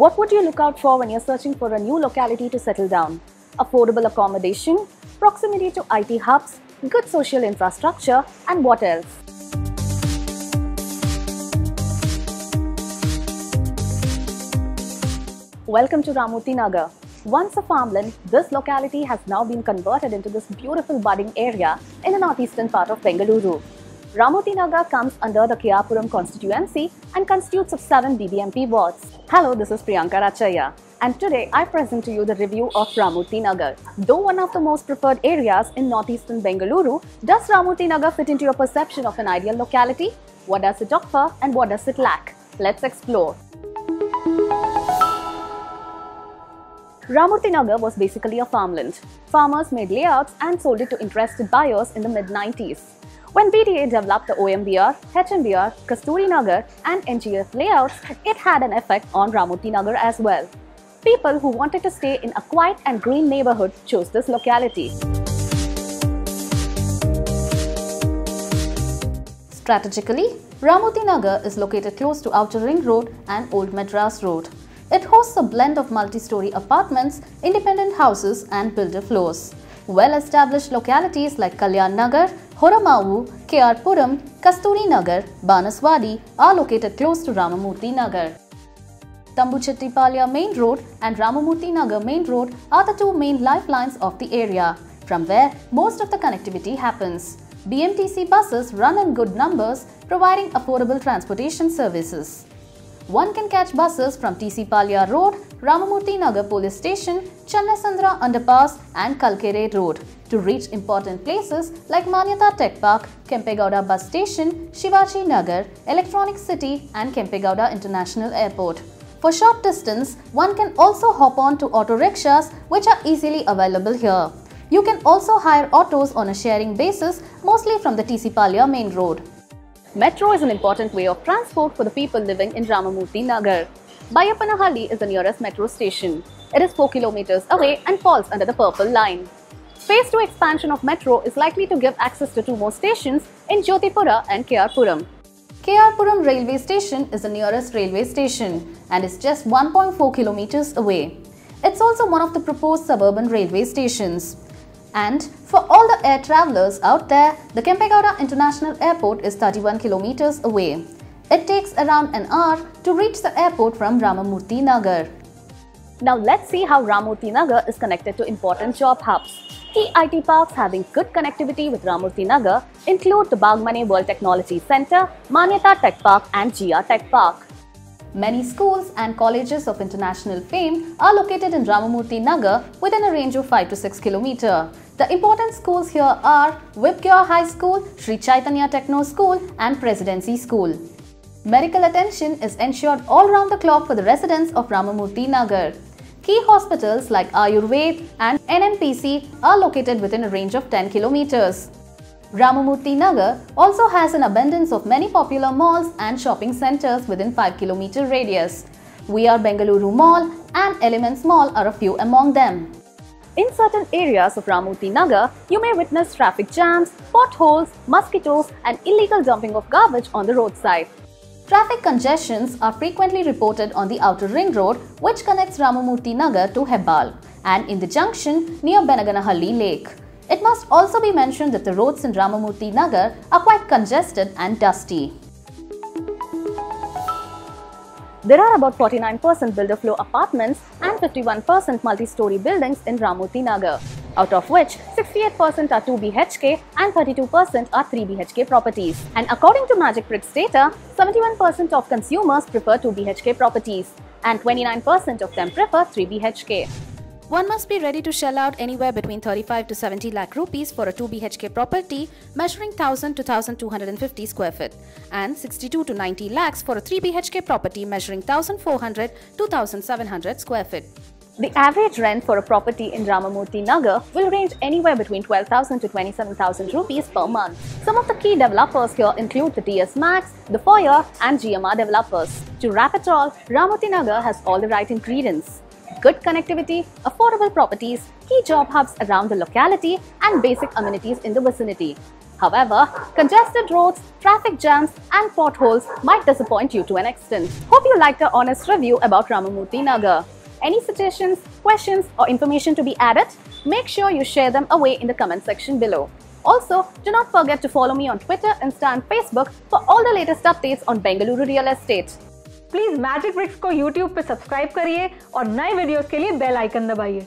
What would you look out for when you're searching for a new locality to settle down? Affordable accommodation, proximity to IT hubs, good social infrastructure, and what else? Welcome to Ramamurthy Nagar. Once a farmland, this locality has now been converted into this beautiful budding area in the northeastern part of Bengaluru. Ramamurthy Nagar comes under the KR Puram constituency and constitutes of 7 BBMP wards. Hello, this is Priyanka Rachaya, and today I present to you the review of Ramamurthy Nagar. Though one of the most preferred areas in northeastern Bengaluru, does Ramamurthy Nagar fit into your perception of an ideal locality? What does it offer and what does it lack? Let's explore. Ramamurthy Nagar was basically a farmland. Farmers made layouts and sold it to interested buyers in the mid-90s. When BDA developed the OMBR, HMBR, Kasturi Nagar and NGF layouts, it had an effect on Ramamurthy Nagar as well. People who wanted to stay in a quiet and green neighborhood chose this locality. Strategically, Ramamurthy Nagar is located close to Outer Ring Road and Old Madras Road. It hosts a blend of multi-story apartments, independent houses and builder floors. Well-established localities like Kalyan Nagar, Horamavu, KR Puram, Kasturi Nagar, Banaswadi are located close to Ramamurthy Nagar. Tambuchetti Palya Main Road and Ramamurthy Nagar Main Road are the two main lifelines of the area, from where most of the connectivity happens. BMTC buses run in good numbers, providing affordable transportation services. One can catch buses from TC Palya Road, Ramamurthy Nagar Police Station, Channasandra Underpass and Kalkere Road to reach important places like Manyata Tech Park, Kempegowda Bus Station, Shivaji Nagar, Electronic City and Kempegowda International Airport. For short distance, one can also hop on to auto rickshaws which are easily available here. You can also hire autos on a sharing basis, mostly from the TC Palya Main Road. Metro is an important way of transport for the people living in Ramamurthy Nagar. Baiyappanahalli is the nearest metro station. It is 4 kilometers away and falls under the Purple Line. Phase 2 expansion of metro is likely to give access to 2 more stations in Jyotipura and KR Puram. KR Puram railway station is the nearest railway station and is just 1.4 kilometers away. It's also one of the proposed suburban railway stations. And for all the air travelers out there, the Kempegowda International Airport is 31 kilometers away. It takes around an hour to reach the airport from Ramamurthy Nagar. Now let's see how Ramamurthy Nagar is connected to important job hubs. Key IT parks having good connectivity with Ramamurthy Nagar include the Bagmane World Technology Centre, Manyata Tech Park and GR Tech Park. Many schools and colleges of international fame are located in Ramamurthy Nagar within a range of 5 to 6 km. The important schools here are Vipkya High School, Sri Chaitanya Techno School and Presidency School. Medical attention is ensured all round the clock for the residents of Ramamurthy Nagar. Key hospitals like Ayurveda and NMPC are located within a range of 10 km. Ramamurthy Nagar also has an abundance of many popular malls and shopping centres within 5 km radius. VR Bengaluru Mall and Elements Mall are a few among them. In certain areas of Ramamurthy Nagar, you may witness traffic jams, potholes, mosquitoes and illegal dumping of garbage on the roadside. Traffic congestions are frequently reported on the Outer Ring Road which connects Ramamurthy Nagar to Hebbal and in the junction near Benaganahalli Lake. It must also be mentioned that the roads in Ramamurthy Nagar are quite congested and dusty. There are about 49% builder floor apartments and 51% multi-story buildings in Ramamurthy Nagar, out of which 68% are 2 BHK and 32% are 3 BHK properties. And according to Magic Bricks data, 71% of consumers prefer 2 BHK properties and 29% of them prefer 3 BHK. One must be ready to shell out anywhere between 35 to 70 lakh rupees for a 2 BHK property measuring 1000 to 1250 square feet and 62 to 90 lakhs for a 3 BHK property measuring 1400 to 2700 square feet. The average rent for a property in Ramamurthy Nagar will range anywhere between 12,000 to 27,000 rupees per month. Some of the key developers here include the TS Max, the Foyer and GMR developers. To wrap it all, Ramamurthy Nagar has all the right ingredients. Good connectivity, affordable properties, key job hubs around the locality and basic amenities in the vicinity. However, congested roads, traffic jams and potholes might disappoint you to an extent. Hope you liked our honest review about Ramamurthy Nagar. Any suggestions, questions or information to be added? Make sure you share them away in the comment section below. Also, do not forget to follow me on Twitter, Insta and Facebook for all the latest updates on Bengaluru real estate. Please magic BRICS को YouTube पे subscribe करिए और नए videos के लिए bell icon दबाइए।